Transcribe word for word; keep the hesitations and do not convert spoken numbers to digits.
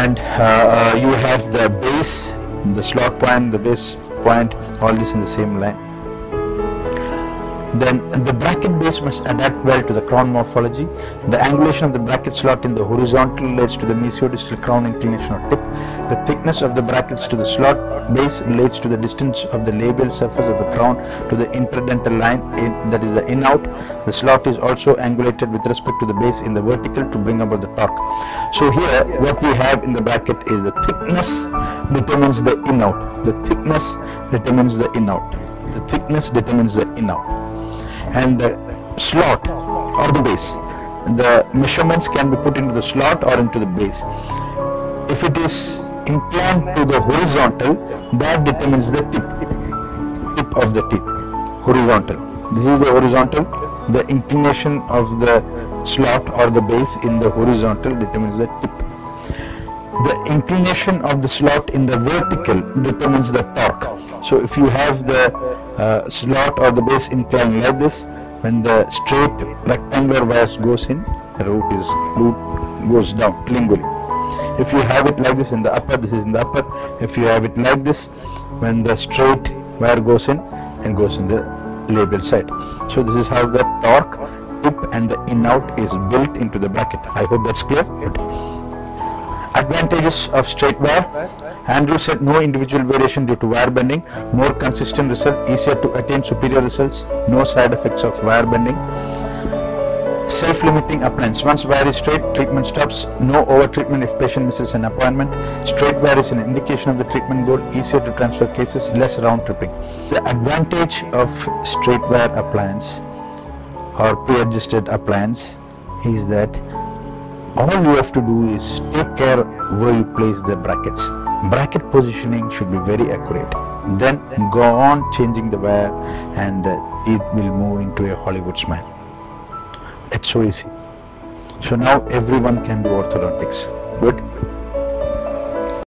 and uh, you have the base, the slot point, the base point, all this in the same line. Then the bracket base must adapt well to the crown morphology. The angulation of the bracket slot in the horizontal leads to the mesiodistal crown inclination or tip. The thickness of the brackets to the slot base relates to the distance of the labial surface of the crown to the interdental line, in, that is the in-out. The slot is also angulated with respect to the base in the vertical to bring about the torque. So here what we have in the bracket is the thickness determines the in-out. The thickness determines the in-out. The thickness determines the in-out. And the slot or the base, the measurements can be put into the slot or into the base. If it is inclined to the horizontal, that determines the tip, tip of the teeth, horizontal. This is the horizontal, the inclination of the slot or the base in the horizontal determines the tip. The inclination of the slot in the vertical determines the torque. So if you have the Uh, slot or the base inclined like this, when the straight rectangular wires goes in, the root is root goes down lingually. If you have it like this in the upper, this is in the upper. If you have it like this, when the straight wire goes in and goes in the labial side. So this is how the torque, tip and the in-out is built into the bracket. I hope that's clear. Advantages of straight wire. Andrews said no individual variation due to wire bending, more consistent result, easier to attain superior results, no side effects of wire bending. Self-limiting appliance. Once wire is straight, treatment stops, no over-treatment if patient misses an appointment. Straight wire is an indication of the treatment goal, easier to transfer cases, less round-tripping. The advantage of straight wire appliance or pre-adjusted appliance is that all you have to do is take care where you place the brackets. Bracket positioning should be very accurate. Then go on changing the wire and the teeth will move into a Hollywood smile. It's so easy. So now everyone can do orthodontics. Good.